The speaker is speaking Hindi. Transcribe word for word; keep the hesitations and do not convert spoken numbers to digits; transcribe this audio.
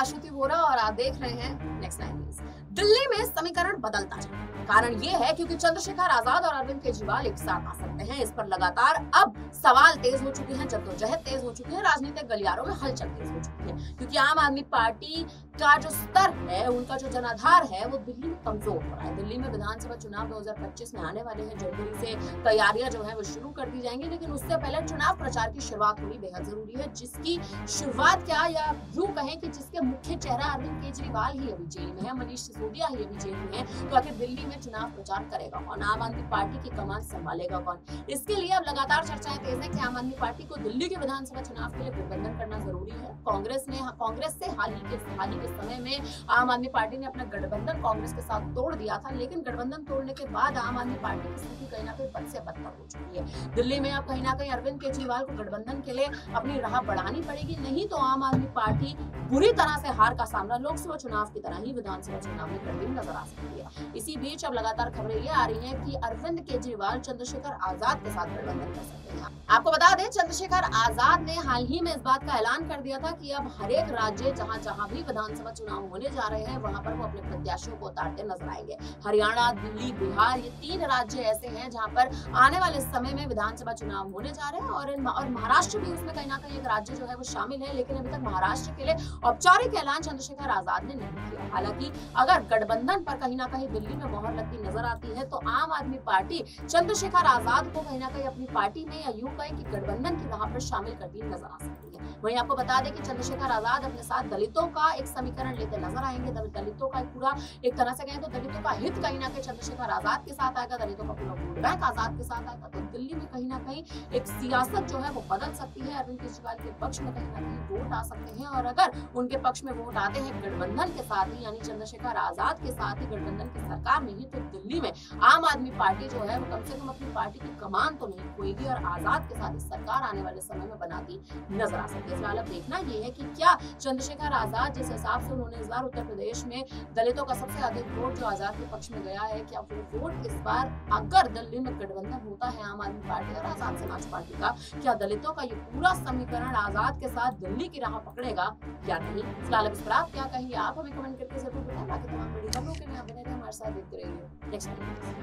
आशुति वोरा और आप देख रहे हैं नेक्स्ट नाइन न्यूज़। दिल्ली में समीकरण बदलता जा रहा है। कारण ये है क्योंकि चंद्रशेखर आजाद और अरविंद केजरीवाल एक साथ आ सकते हैं। इस पर लगातार अब सवाल तेज हो चुके हैं, जद्दोजहद तेज हो चुकी है, राजनीतिक गलियारों में हलचल तेज हो चुकी है, क्योंकि आम आदमी पार्टी का जो स्तर है, उनका जो जनाधार है, वो दिल्ली में कमजोर हो रहा है। दिल्ली में विधानसभा चुनाव दो हजार पच्चीस में आने वाले हैं, जनवरी से तैयारियां जो है वो शुरू कर दी जाएंगी, लेकिन उससे पहले चुनाव प्रचार की शुरुआत होनी बेहद जरूरी है, जिसकी शुरुआत क्या या यूं कहें कि जिसके मुख्य चेहरा अरविंद केजरीवाल ही अभी जेल में है, मनीष सिसोदिया ही अभी जेल में है। तो आखिर दिल्ली में चुनाव प्रचार करेगा कौन, आम आदमी पार्टी की कमान संभालेगा कौन? इसके लिए अब लगातार चर्चाएं तेज है कि आम आदमी पार्टी को दिल्ली के विधानसभा चुनाव के लिए गठबंधन करना जरूरी है। कांग्रेस ने कांग्रेस से हाल ही के हाल ही के समय में आम आदमी पार्टी ने अपना गठबंधन कांग्रेस के साथ तोड़ दिया था, लेकिन गठबंधन तोड़ने के बाद आम आदमी पार्टी की स्थिति कहीं ना कहीं बद से बदतर हो चुकी है। दिल्ली में अब कहीं ना कहीं अरविंद केजरीवाल को गठबंधन के लिए अपनी राह बढ़ानी पड़ेगी, नहीं तो आम आदमी पार्टी बुरी तरह से हार का सामना लोकसभा चुनाव की तरह ही विधानसभा चुनाव में करती नजर आ सकती है। इसी बीच अब लगातार खबरें ये आ रही है कि अरविंद केजरीवाल चंद्रशेखर आजाद के साथ गठबंधन कर सकते हैं। आपको बता दें, चंद्रशेखर आजाद ने हाल ही में इस बात का ऐलान कर दिया था कि अब हरेक राज्य जहां जहां भी विधानसभा चुनाव होने जा रहे हैं, वहां पर वो अपने प्रत्याशियों को उतारते नजर आएंगे। हरियाणा, दिल्ली, बिहार, ये तीन राज्य ऐसे हैं जहां पर आने वाले समय में विधानसभा चुनाव होने जा रहे हैं, और इन, और महाराष्ट्र भी उसमें कहीं ना कहीं एक राज्य जो है वो शामिल है, लेकिन अभी तक महाराष्ट्र के लिए औपचारिक ऐलान चंद्रशेखर आजाद ने नहीं किया। हालांकि अगर गठबंधन पर कहीं ना कहीं दिल्ली में मोहर लगती नजर आती है, तो आम आदमी पार्टी चंद्रशेखर आजाद को कहीं ना कहीं अपनी पार्टी में या यूं कहें कि गठबंधन की राह पर शामिल करती नजर आ सकती है। वहीं आपको बता दें कि चंद्रशेखर आजाद अपने साथ दलितों का एक समीकरण लेते नजर आएंगे। दलितों का पूरा एक तरह से कहें तो दलितों का हित कहीं ना कहीं चंद्रशेखर आजाद के साथ आएगा, दलितों का पूरा वोट बैंक आजाद के साथ आएगा। तो दिल्ली में कहीं ना कहीं एक सियासत जो है वो बदल सकती है। अरविंद केजरीवाल के पक्ष में कहीं ना कहीं वोट आ सकते हैं, और अगर उनके पक्ष में वोट आते हैं गठबंधन के साथ ही, यानी चंद्रशेखर आजाद के साथ ही गठबंधन की सरकार नहीं, तो दिल्ली में आम आदमी पार्टी जो है वो कम से कम अपनी पार्टी की कमान तो नहीं खोएगी, और आजाद के साथ सरकार आने वाले समय में बनाती नजर आ सकती है। फिलहाल अब देखना ये है कि क्या चंद्रशेखर आजाद, जिस हिसाब से उन्होंने इस बार उत्तर प्रदेश में दलितों का सबसे अधिक वोट जो आजाद के पक्ष में गया है, क्या वो वोट इस बार अगर दिल्ली में गठबंधन होता है आम आदमी पार्टी और आजाद समाज पार्टी का, क्या दलितों का ये पूरा समीकरण आजाद के साथ दिल्ली की राह पकड़ेगा या नहीं? फिलहाल इस पर आप क्या कहेंगे, आप हमें कमेंट करके जरूर बताएं। बाकी तमाम बड़ी खबरों के लिए आप बने रहिए हमारे साथ, देखते रहिए नेक्स्ट।